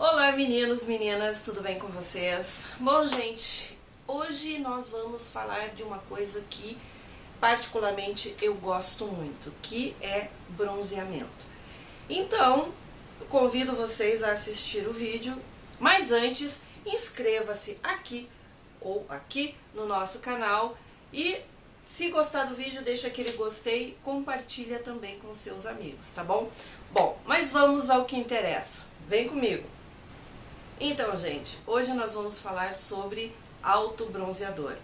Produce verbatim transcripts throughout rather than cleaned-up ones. Olá meninos, meninas, tudo bem com vocês? Bom gente, hoje nós vamos falar de uma coisa que particularmente eu gosto muito, que é bronzeamento. Então, convido vocês a assistir o vídeo, mas antes inscreva-se aqui ou aqui no nosso canal e se gostar do vídeo deixa aquele gostei, compartilha também com seus amigos, tá bom? Bom, mas vamos ao que interessa, vem comigo! Então, gente, hoje nós vamos falar sobre autobronzeador.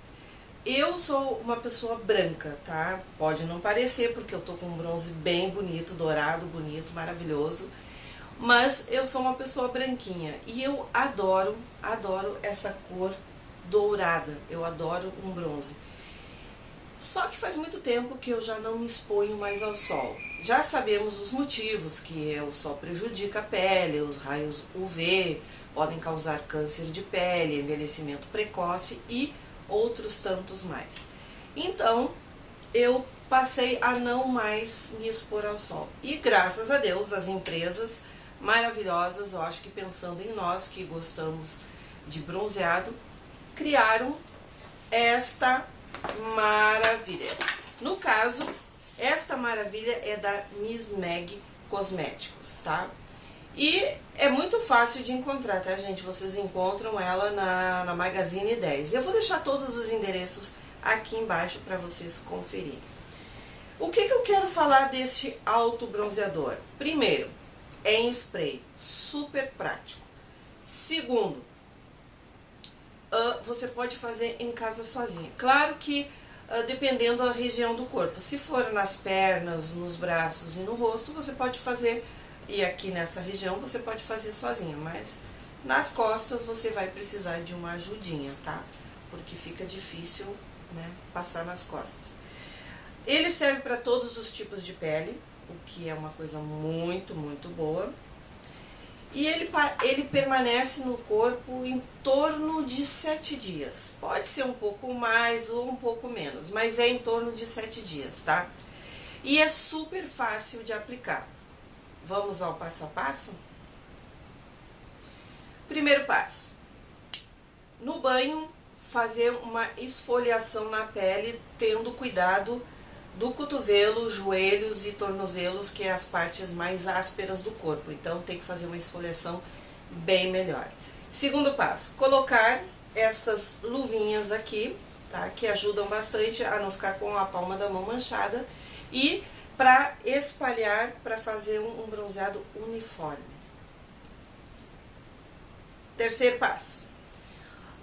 Eu sou uma pessoa branca, tá? Pode não parecer, porque eu tô com um bronze bem bonito, dourado, bonito, maravilhoso. Mas eu sou uma pessoa branquinha e eu adoro, adoro essa cor dourada. Eu adoro um bronze. Só que faz muito tempo que eu já não me exponho mais ao sol. Já sabemos os motivos, que o sol prejudica a pele, os raios U V podem causar câncer de pele, envelhecimento precoce e outros tantos mais. Então, eu passei a não mais me expor ao sol. E graças a Deus, as empresas maravilhosas, eu acho que pensando em nós que gostamos de bronzeado, criaram esta maravilha. No caso, esta maravilha é da Miss Mag Cosméticos, tá? E é muito fácil de encontrar, tá, gente? Vocês encontram ela na, na Magazine dez. Eu vou deixar todos os endereços aqui embaixo para vocês conferirem. O que que eu quero falar deste autobronzeador? Primeiro, é em spray, super prático. Segundo, Uh, você pode fazer em casa sozinha. Claro que uh, dependendo da região do corpo. Se for nas pernas, nos braços e no rosto, você pode fazer, e aqui nessa região, você pode fazer sozinha. Mas nas costas você vai precisar de uma ajudinha, tá? Porque fica difícil, né, passar nas costas. Ele serve para todos os tipos de pele, o que é uma coisa muito, muito boa. E ele, ele permanece no corpo em torno de sete dias. Pode ser um pouco mais ou um pouco menos, mas é em torno de sete dias, tá? E é super fácil de aplicar. Vamos ao passo a passo? Primeiro passo. No banho, fazer uma esfoliação na pele, tendo cuidado do cotovelo, joelhos e tornozelos, que é as partes mais ásperas do corpo. Então tem que fazer uma esfoliação bem melhor. Segundo passo, colocar essas luvinhas aqui, tá? Que ajudam bastante a não ficar com a palma da mão manchada. E para espalhar, para fazer um bronzeado uniforme. Terceiro passo.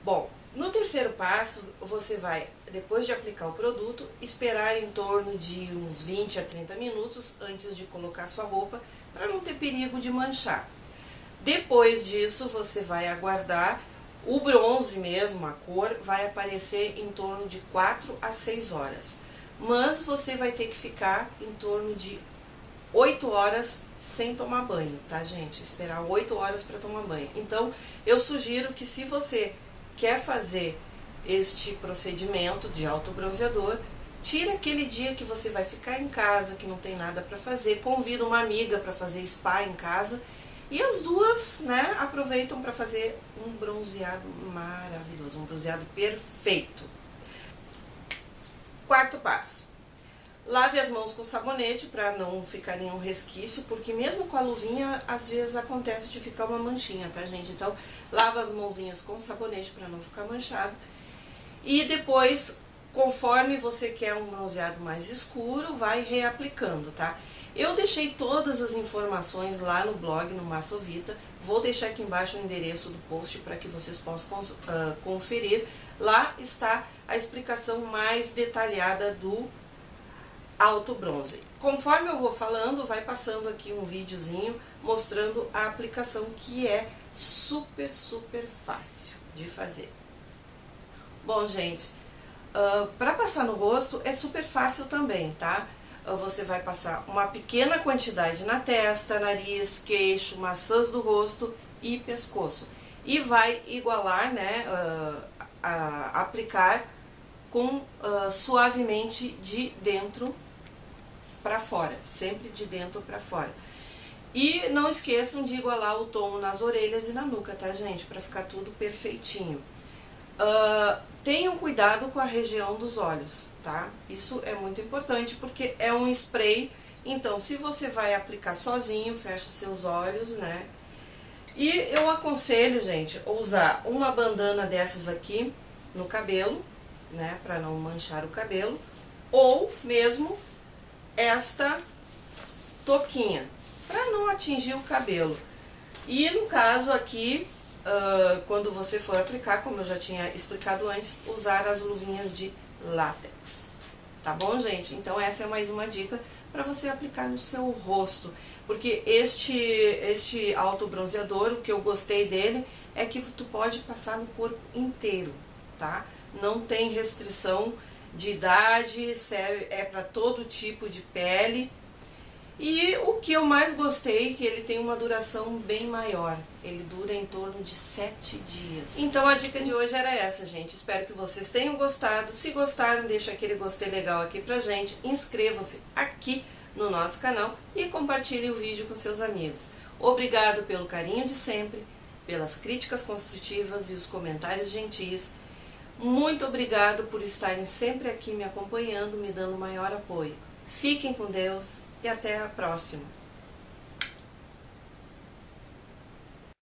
Bom, no terceiro passo, você vai, depois de aplicar o produto, esperar em torno de uns vinte a trinta minutos antes de colocar sua roupa, para não ter perigo de manchar. Depois disso, você vai aguardar, o bronze mesmo, a cor, vai aparecer em torno de quatro a seis horas. Mas você vai ter que ficar em torno de oito horas sem tomar banho, tá gente? Esperar oito horas para tomar banho. Então, eu sugiro que se você quer fazer este procedimento de autobronzeador, tira aquele dia que você vai ficar em casa, que não tem nada para fazer, convida uma amiga para fazer spa em casa e as duas, né, aproveitam para fazer um bronzeado maravilhoso, um bronzeado perfeito. Quarto passo. Lave as mãos com sabonete para não ficar nenhum resquício, porque mesmo com a luvinha, às vezes acontece de ficar uma manchinha, tá gente? Então, lava as mãozinhas com sabonete para não ficar manchado. E depois, conforme você quer um bronzeado mais escuro, vai reaplicando, tá? Eu deixei todas as informações lá no blog, no Massovita. Vou deixar aqui embaixo o endereço do post para que vocês possam uh, conferir. Lá está a explicação mais detalhada do alto bronze. Conforme eu vou falando, vai passando aqui um videozinho mostrando a aplicação, que é super, super fácil de fazer. Bom, gente, uh, para passar no rosto é super fácil também, tá? Uh, você vai passar uma pequena quantidade na testa, nariz, queixo, maçãs do rosto e pescoço. E vai igualar, né, uh, a aplicar com uh, suavemente de dentro para fora, sempre de dentro para fora. E não esqueçam de igualar o tom nas orelhas e na nuca, tá, gente? Pra ficar tudo perfeitinho. Uh, tenham cuidado com a região dos olhos, tá? Isso é muito importante porque é um spray. Então, se você vai aplicar sozinho, fecha os seus olhos, né? E eu aconselho, gente, usar uma bandana dessas aqui no cabelo, né? Pra não manchar o cabelo. Ou mesmo esta toquinha, para não atingir o cabelo. E no caso aqui, uh, quando você for aplicar, como eu já tinha explicado antes, usar as luvinhas de látex. Tá bom, gente? Então essa é mais uma dica para você aplicar no seu rosto. Porque este, este autobronzeador, o que eu gostei dele, é que tu pode passar no corpo inteiro, tá? Não tem restrição de idade, serve, é para todo tipo de pele. E o que eu mais gostei é que ele tem uma duração bem maior. Ele dura em torno de sete dias. Então a dica de hoje era essa, gente. Espero que vocês tenham gostado. Se gostaram, deixa aquele gostei legal aqui pra gente. Inscrevam-se aqui no nosso canal e compartilhem o vídeo com seus amigos. Obrigado pelo carinho de sempre, pelas críticas construtivas e os comentários gentis. Muito obrigado por estarem sempre aqui me acompanhando, me dando maior apoio. Fiquem com Deus. E até a próxima!